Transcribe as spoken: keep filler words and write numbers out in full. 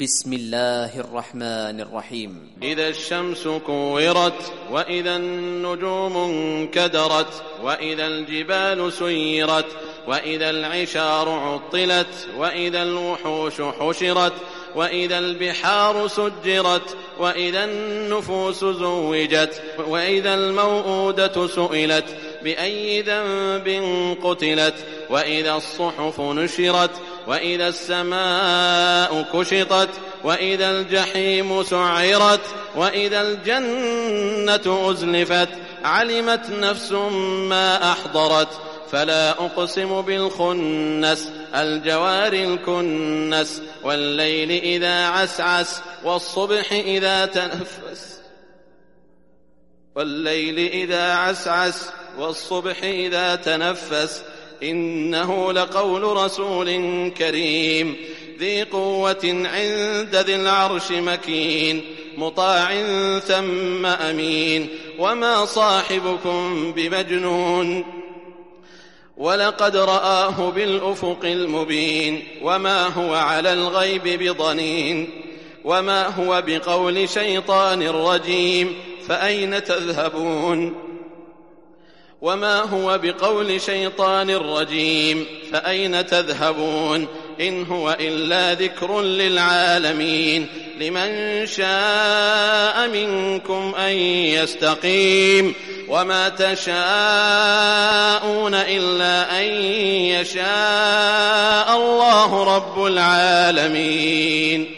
بسم الله الرحمن الرحيم. إذا الشمس كورت وإذا النجوم انكدرت وإذا الجبال سيرت وإذا العشار عطلت وإذا الوحوش حشرت وإذا البحار سجرت وإذا النفوس زوجت وإذا الموءودة سئلت بأي ذنب قتلت وإذا الصحف نشرت وإذا السماء كشطت وإذا الجحيم سعرت وإذا الجنة أزلفت علمت نفس ما أحضرت فلا أقسم بالخنس الجوار الكنس والليل إذا عسعس والصبح إذا تنفس والليل إذا عسعس والصبح إذا تنفس إنه لقول رسول كريم ذي قوة عند ذي العرش مكين مطاع ثم أمين وما صاحبكم بمجنون ولقد رآه بالأفق المبين وما هو على الغيب بضنين وما هو بقول شيطان رجيم فأين تذهبون وما هو بقول شيطان رجيم فأين تذهبون إن هو إلا ذكر للعالمين لمن شاء منكم أن يستقيم وما تشاءون إلا أن يشاء الله رب العالمين.